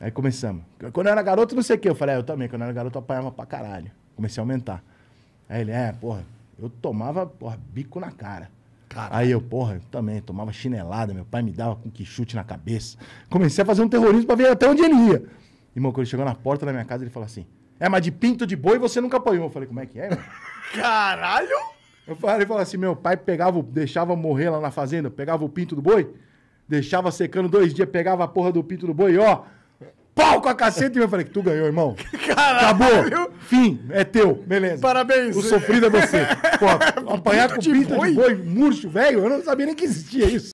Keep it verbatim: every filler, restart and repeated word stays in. Aí começamos. Quando eu era garoto, não sei o quê. Eu falei, ah, eu também. Quando eu era garoto, eu apanhava pra caralho. Comecei a aumentar. Aí ele, é, porra, eu tomava, porra, bico na cara. Caralho. Aí eu, porra, eu também tomava chinelada. Meu pai me dava com que chute na cabeça. Comecei a fazer um terrorismo pra ver até onde ele ia. Irmão, quando ele chegou na porta da minha casa, ele falou assim, é, mas de pinto de boi você nunca apanhou. Eu falei, como é que é, mano? Caralho! Eu falei, ele falou assim, meu pai pegava, deixava morrer lá na fazenda, pegava o pinto do boi, deixava secando dois dias, pegava a porra do pinto do boi e ó, pau com a caceta. E eu falei, tu ganhou, irmão. Caralho! Acabou. Fim, é teu. Beleza. Parabéns. O sofrido é você. Pô, apanhar com pinto de boi, murcho, velho, eu não sabia nem que existia isso.